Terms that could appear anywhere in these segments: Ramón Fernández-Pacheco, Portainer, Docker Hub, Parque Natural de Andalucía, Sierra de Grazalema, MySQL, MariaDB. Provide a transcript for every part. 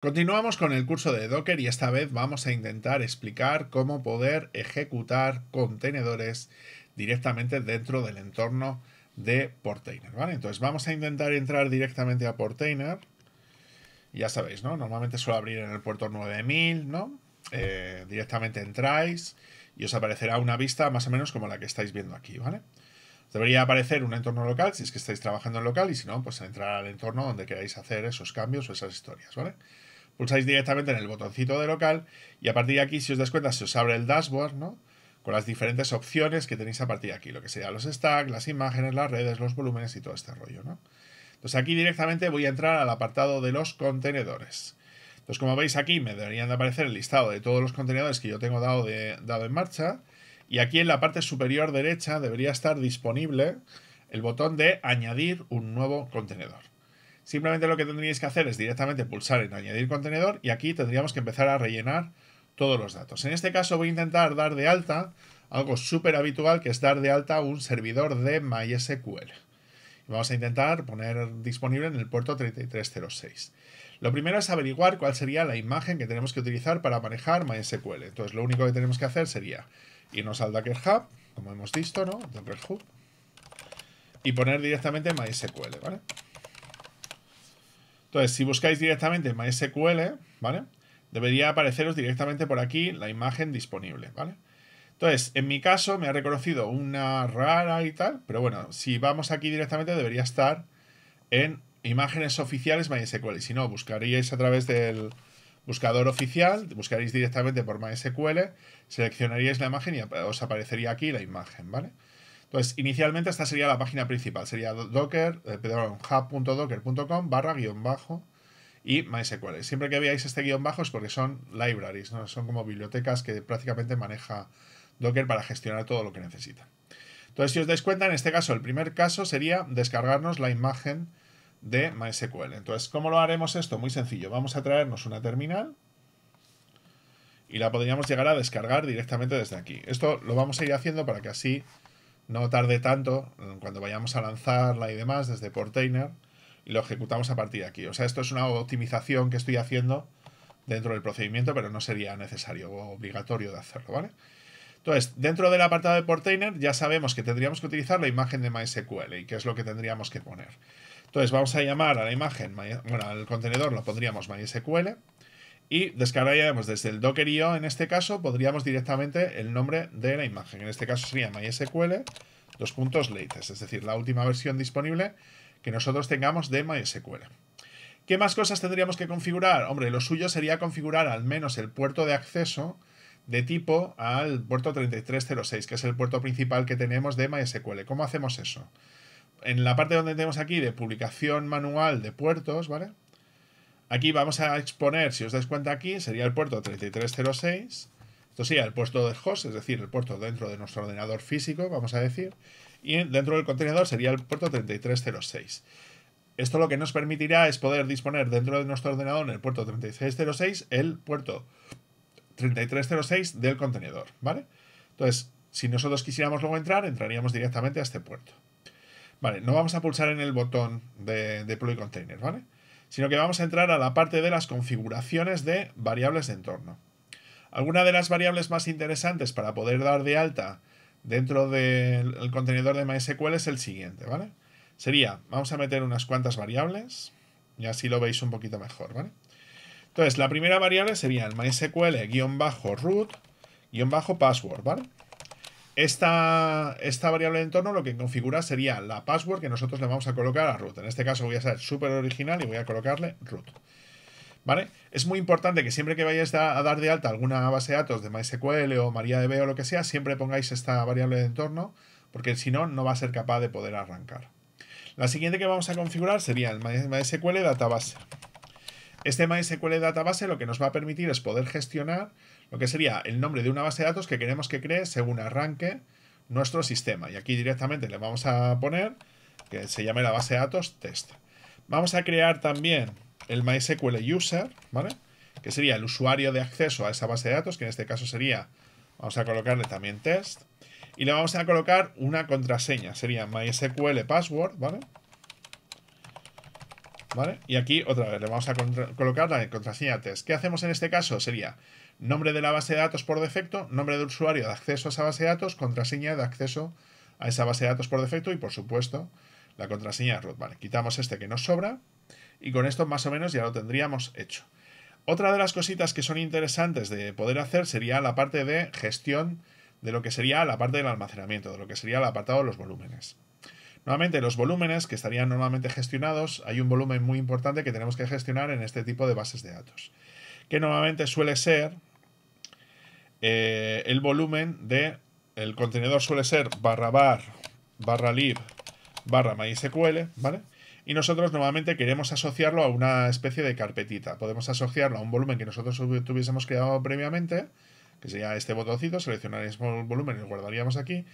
Continuamos con el curso de Docker y esta vez vamos a intentar explicar cómo poder ejecutar contenedores directamente dentro del entorno de Portainer, ¿vale? Entonces vamos a intentar entrar directamente a Portainer. Ya sabéis, ¿no? Normalmente suele abrir en el puerto 9000, ¿no? Directamente entráis y os aparecerá una vista más o menos como la que estáis viendo aquí, ¿vale? Os debería aparecer un entorno local si es que estáis trabajando en local y si no, pues entrar al entorno donde queráis hacer esos cambios o esas historias, ¿vale? Pulsáis directamente en el botoncito de local y a partir de aquí, si os das cuenta, se os abre el dashboard, ¿no? Con las diferentes opciones que tenéis a partir de aquí, lo que sería los stacks, las imágenes, las redes, los volúmenes y todo este rollo, ¿no? Entonces aquí directamente voy a entrar al apartado de los contenedores. Entonces como veis aquí me deberían de aparecer el listado de todos los contenedores que yo tengo dado en marcha y aquí en la parte superior derecha debería estar disponible el botón de añadir un nuevo contenedor. Simplemente lo que tendríais que hacer es directamente pulsar en añadir contenedor y aquí tendríamos que empezar a rellenar todos los datos. En este caso voy a intentar dar de alta algo súper habitual que es dar de alta un servidor de MySQL. Vamos a intentar poner disponible en el puerto 3306. Lo primero es averiguar cuál sería la imagen que tenemos que utilizar para manejar MySQL. Entonces lo único que tenemos que hacer sería irnos al Docker Hub, como hemos visto, ¿no? Docker Hub. Y poner directamente MySQL, ¿vale? Entonces, si buscáis directamente MySQL, ¿vale? Debería apareceros directamente por aquí la imagen disponible, ¿vale? Entonces, en mi caso me ha reconocido una rara y tal, pero bueno, si vamos aquí directamente debería estar en imágenes oficiales MySQL. Y si no, buscaríais a través del buscador oficial, buscaréis directamente por MySQL, seleccionaríais la imagen y os aparecería aquí la imagen, ¿vale? Entonces, inicialmente esta sería la página principal, sería hub.docker.com/- y MySQL. Siempre que veáis este guión bajo es porque son libraries, ¿no? Son como bibliotecas que prácticamente maneja Docker para gestionar todo lo que necesita. Entonces, si os dais cuenta, en este caso, el primer caso sería descargarnos la imagen de MySQL. Entonces, ¿cómo lo haremos esto? Muy sencillo. Vamos a traernos una terminal y la podríamos llegar a descargar directamente desde aquí. Esto lo vamos a ir haciendo para que así no tarde tanto cuando vayamos a lanzarla y demás desde Portainer y lo ejecutamos a partir de aquí. O sea, esto es una optimización que estoy haciendo dentro del procedimiento, pero no sería necesario o obligatorio de hacerlo, ¿vale? Entonces, dentro del apartado de Portainer ya sabemos que tendríamos que utilizar la imagen de MySQL y qué es lo que tendríamos que poner. Entonces, vamos a llamar a la imagen, bueno, al contenedor lo pondríamos MySQL y descargaríamos desde el Docker.io, en este caso, podríamos directamente el nombre de la imagen. En este caso sería MySQL 2.latest, es decir, la última versión disponible que nosotros tengamos de MySQL. ¿Qué más cosas tendríamos que configurar? Hombre, lo suyo sería configurar al menos el puerto de acceso de tipo al puerto 3306, que es el puerto principal que tenemos de MySQL. ¿Cómo hacemos eso? En la parte donde tenemos aquí de publicación manual de puertos, ¿vale? Aquí vamos a exponer, si os dais cuenta aquí, sería el puerto 3306. Esto sería el puerto del host, es decir, el puerto dentro de nuestro ordenador físico, vamos a decir. Y dentro del contenedor sería el puerto 3306. Esto lo que nos permitirá es poder disponer dentro de nuestro ordenador, en el puerto 3306, el puerto 3306 del contenedor, ¿vale? Entonces, si nosotros quisiéramos luego entrar, entraríamos directamente a este puerto. Vale, no vamos a pulsar en el botón de Deploy Container, ¿vale? Sino que vamos a entrar a la parte de las configuraciones de variables de entorno. Algunas de las variables más interesantes para poder dar de alta dentro del contenedor de MySQL es el siguiente, ¿vale? Sería, vamos a meter unas cuantas variables y así lo veis un poquito mejor, ¿vale? Entonces, la primera variable sería el MySQL-root-password, ¿vale? Esta variable de entorno lo que configura sería la password que nosotros le vamos a colocar a root. En este caso voy a ser súper original y voy a colocarle root, ¿vale? Es muy importante que siempre que vayáis a dar de alta alguna base de datos de MySQL o MariaDB o lo que sea, siempre pongáis esta variable de entorno, porque si no, no va a ser capaz de poder arrancar. La siguiente que vamos a configurar sería el MySQL Database. Este MySQL Database lo que nos va a permitir es poder gestionar lo que sería el nombre de una base de datos que queremos que cree según arranque nuestro sistema. Y aquí directamente le vamos a poner que se llame la base de datos test. Vamos a crear también el MySQL user, ¿vale? Que sería el usuario de acceso a esa base de datos, que en este caso sería, vamos a colocarle también test. Y le vamos a colocar una contraseña, sería MySQL password, ¿vale? ¿Vale? Y aquí otra vez le vamos a colocar la contraseña test. ¿Qué hacemos en este caso? Sería nombre de la base de datos por defecto, nombre de usuario de acceso a esa base de datos, contraseña de acceso a esa base de datos por defecto y, por supuesto, la contraseña de root. Vale, quitamos este que nos sobra y con esto más o menos ya lo tendríamos hecho. Otra de las cositas que son interesantes de poder hacer sería la parte de gestión de lo que sería la parte del almacenamiento, de lo que sería el apartado de los volúmenes. Nuevamente, los volúmenes que estarían normalmente gestionados, hay un volumen muy importante que tenemos que gestionar en este tipo de bases de datos, que normalmente suele ser, el volumen de, el contenedor suele ser /var/lib/mysql, ¿vale? Y nosotros normalmente queremos asociarlo a una especie de carpetita. Podemos asociarlo a un volumen que nosotros tuviésemos creado previamente, que sería este botoncito, seleccionaríamos el volumen y lo guardaríamos aquí,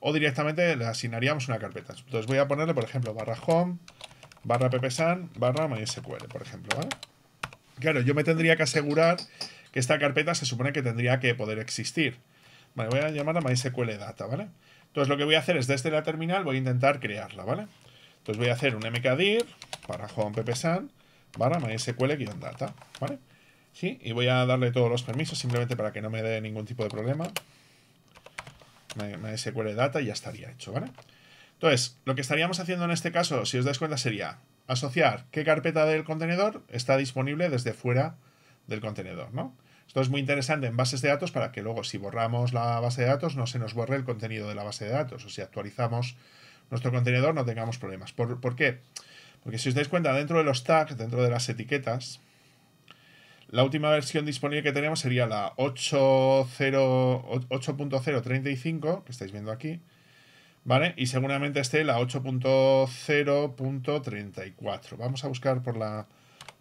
o directamente le asignaríamos una carpeta. Entonces voy a ponerle, por ejemplo, /home/ppsan/mysql, por ejemplo, ¿vale? Claro, yo me tendría que asegurar que esta carpeta se supone que tendría que poder existir. Vale, voy a llamarla mysql data, ¿vale? Entonces lo que voy a hacer es desde la terminal voy a intentar crearla, ¿vale? Entonces voy a hacer un mkdir /home/ppsan/mysql-data, ¿vale? Sí, y voy a darle todos los permisos simplemente para que no me dé ningún tipo de problema. MySQL data y ya estaría hecho, ¿vale? Entonces, lo que estaríamos haciendo en este caso, si os dais cuenta, sería asociar qué carpeta del contenedor está disponible desde fuera del contenedor, ¿no? Esto es muy interesante en bases de datos para que luego, si borramos la base de datos, no se nos borre el contenido de la base de datos. O si actualizamos nuestro contenedor, no tengamos problemas. ¿Por qué? Porque si os dais cuenta, dentro de los tags, dentro de las etiquetas, la última versión disponible que tenemos sería la 8.0.35, que estáis viendo aquí, ¿vale? Y seguramente esté la 8.0.34. Vamos a buscar por la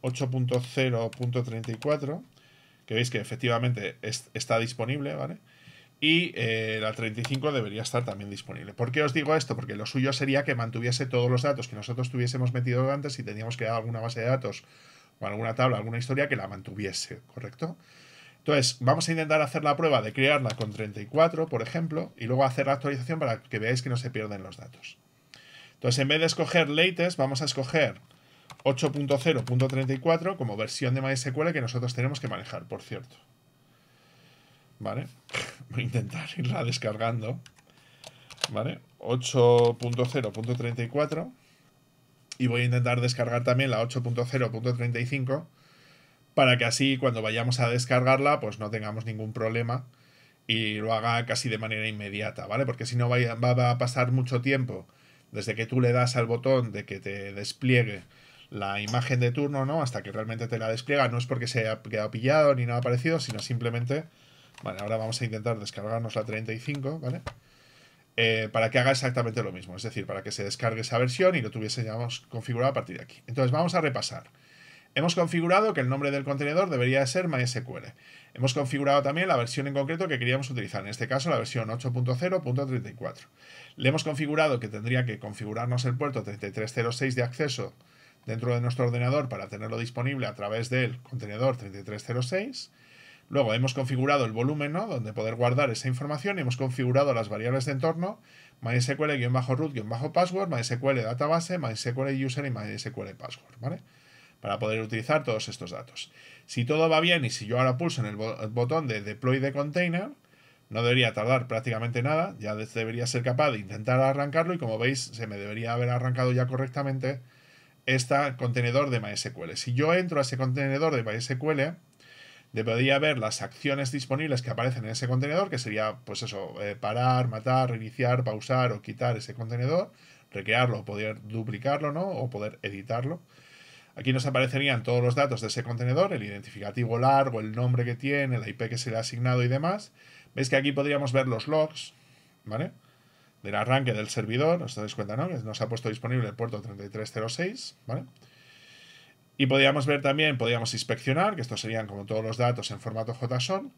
8.0.34, que veis que efectivamente está disponible, ¿vale? Y la 35 debería estar también disponible. ¿Por qué os digo esto? Porque lo suyo sería que mantuviese todos los datos que nosotros tuviésemos metido antes y teníamos creado alguna base de datos o alguna tabla, alguna historia que la mantuviese, ¿correcto? Entonces, vamos a intentar hacer la prueba de crearla con 34, por ejemplo, y luego hacer la actualización para que veáis que no se pierden los datos. Entonces, en vez de escoger latest, vamos a escoger 8.0.34 como versión de MySQL que nosotros tenemos que manejar, por cierto. ¿Vale? Voy a intentar irla descargando. ¿Vale? 8.0.34. Y voy a intentar descargar también la 8.0.35 para que así cuando vayamos a descargarla pues no tengamos ningún problema y lo haga casi de manera inmediata, ¿vale? Porque si no va a pasar mucho tiempo desde que tú le das al botón de que te despliegue la imagen de turno, ¿no? Hasta que realmente te la despliega. No es porque se haya quedado pillado ni nada parecido, sino simplemente... Vale, ahora vamos a intentar descargarnos la 35, ¿vale? Para que haga exactamente lo mismo, es decir, para que se descargue esa versión y lo tuviésemos configurado a partir de aquí. Entonces vamos a repasar. Hemos configurado que el nombre del contenedor debería ser MySQL. Hemos configurado también la versión en concreto que queríamos utilizar, en este caso la versión 8.0.34. Le hemos configurado que tendría que configurarnos el puerto 3306 de acceso dentro de nuestro ordenador para tenerlo disponible a través del contenedor 3306. Luego hemos configurado el volumen, ¿no?, donde poder guardar esa información, y hemos configurado las variables de entorno, mysql-root-password, mysql-database, mysql-user y mysql-password, ¿vale?, para poder utilizar todos estos datos. Si todo va bien y si yo ahora pulso en el botón de deploy de container, no debería tardar prácticamente nada, ya debería ser capaz de intentar arrancarlo y, como veis, se me debería haber arrancado ya correctamente este contenedor de MySQL. Si yo entro a ese contenedor de MySQL, debería ver las acciones disponibles que aparecen en ese contenedor, que sería, pues eso, parar, matar, reiniciar, pausar o quitar ese contenedor, recrearlo, poder duplicarlo, ¿no?, o poder editarlo. Aquí nos aparecerían todos los datos de ese contenedor, el identificativo largo, el nombre que tiene, la IP que se le ha asignado y demás. Veis que aquí podríamos ver los logs, ¿vale?, del arranque del servidor. Os dais cuenta, ¿no?, que nos ha puesto disponible el puerto 3306, ¿vale? Y podíamos ver también, podíamos inspeccionar, que estos serían como todos los datos en formato JSON.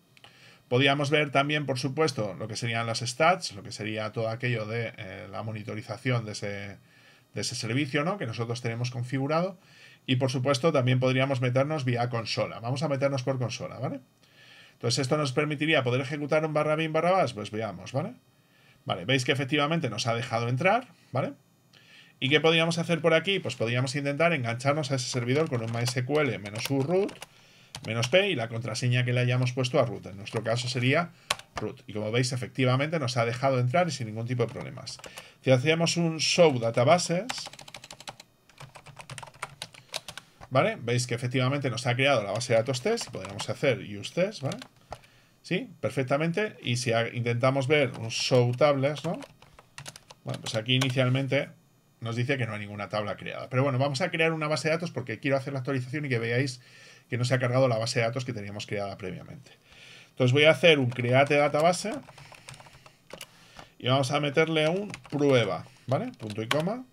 Podíamos ver también, por supuesto, lo que serían las stats, lo que sería todo aquello de la monitorización de ese servicio, ¿no?, que nosotros tenemos configurado. Y, por supuesto, también podríamos meternos vía consola. Vamos a meternos por consola, ¿vale? Entonces, esto nos permitiría poder ejecutar un /bin/bash, pues veamos, ¿vale? Vale, veis que efectivamente nos ha dejado entrar, ¿vale? ¿Y qué podríamos hacer por aquí? Pues podríamos intentar engancharnos a ese servidor con un MySQL -u root -p y la contraseña que le hayamos puesto a root. En nuestro caso sería root. Y como veis, efectivamente nos ha dejado entrar y sin ningún tipo de problemas. Si hacemos un show databases, ¿vale? Veis que efectivamente nos ha creado la base de datos test. Podríamos hacer use test, ¿vale? Sí, perfectamente. Y si intentamos ver un show tables, ¿no? Bueno, pues aquí inicialmente nos dice que no hay ninguna tabla creada. Pero bueno, vamos a crear una base de datos porque quiero hacer la actualización y que veáis que no se ha cargado la base de datos que teníamos creada previamente. Entonces voy a hacer un create database y vamos a meterle un prueba, ¿vale? Punto y coma.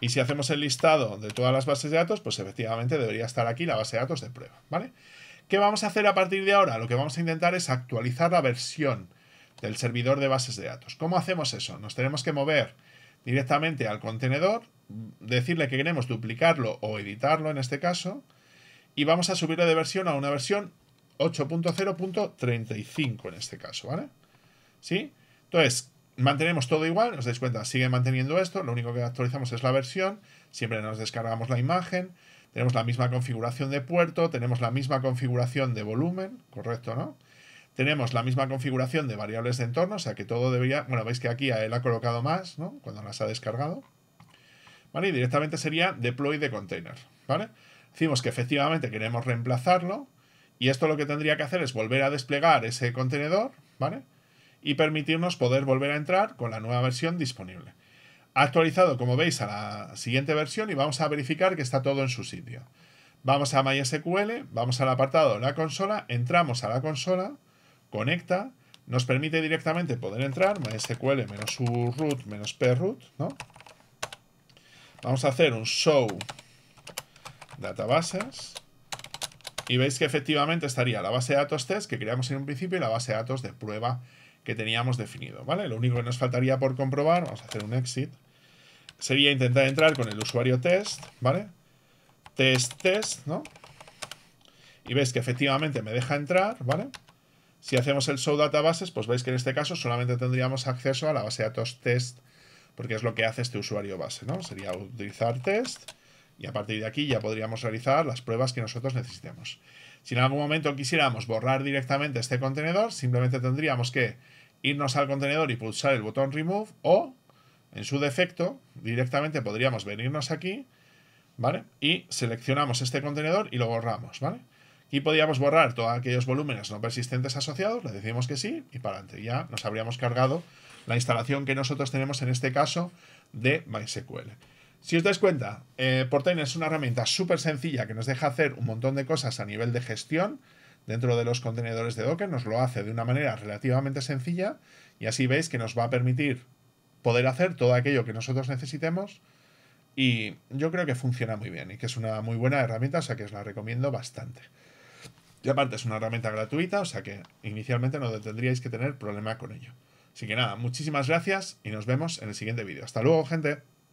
Y si hacemos el listado de todas las bases de datos, pues efectivamente debería estar aquí la base de datos de prueba, ¿vale? ¿Qué vamos a hacer a partir de ahora? Lo que vamos a intentar es actualizar la versión del servidor de bases de datos. ¿Cómo hacemos eso? Nos tenemos que mover directamente al contenedor, decirle que queremos duplicarlo o editarlo en este caso, y vamos a subirle de versión a una versión 8.0.35 en este caso, ¿vale? ¿Sí? Entonces, mantenemos todo igual, os dais cuenta, sigue manteniendo esto, lo único que actualizamos es la versión, siempre nos descargamos la imagen, tenemos la misma configuración de puerto, tenemos la misma configuración de volumen, correcto, ¿no? Tenemos la misma configuración de variables de entorno, o sea que todo debería... Bueno, veis que aquí a él ha colocado más, ¿no? Cuando las ha descargado. ¿Vale? Y directamente sería deploy de container, ¿vale? Decimos que efectivamente queremos reemplazarlo y esto lo que tendría que hacer es volver a desplegar ese contenedor, ¿vale? Y permitirnos poder volver a entrar con la nueva versión disponible. Ha actualizado, como veis, a la siguiente versión y vamos a verificar que está todo en su sitio. Vamos a MySQL, vamos al apartado de la consola, entramos a la consola, conecta, nos permite directamente poder entrar, MySQL -u root -p root, ¿no? Vamos a hacer un show databases y veis que efectivamente estaría la base de datos test que creamos en un principio y la base de datos de prueba que teníamos definido, ¿vale? Lo único que nos faltaría por comprobar, vamos a hacer un exit, sería intentar entrar con el usuario test, ¿vale? Test, ¿no? Y veis que efectivamente me deja entrar, ¿vale? Si hacemos el show databases, pues veis que en este caso solamente tendríamos acceso a la base de datos test, porque es lo que hace este usuario base, ¿no? Sería utilizar test y a partir de aquí ya podríamos realizar las pruebas que nosotros necesitemos. Si en algún momento quisiéramos borrar directamente este contenedor, simplemente tendríamos que irnos al contenedor y pulsar el botón remove o, en su defecto, directamente podríamos venirnos aquí, ¿vale? Y seleccionamos este contenedor y lo borramos, ¿vale? Y podíamos borrar todos aquellos volúmenes no persistentes asociados, le decimos que sí y para adelante. Ya nos habríamos cargado la instalación que nosotros tenemos en este caso de MySQL. Si os dais cuenta, Portainer es una herramienta súper sencilla que nos deja hacer un montón de cosas a nivel de gestión dentro de los contenedores de Docker. Nos lo hace de una manera relativamente sencilla y así veis que nos va a permitir poder hacer todo aquello que nosotros necesitemos. Y yo creo que funciona muy bien y que es una muy buena herramienta, o sea que os la recomiendo bastante. Y aparte es una herramienta gratuita, o sea que inicialmente no tendríais que tener problema con ello. Así que nada, muchísimas gracias y nos vemos en el siguiente vídeo. ¡Hasta luego, gente!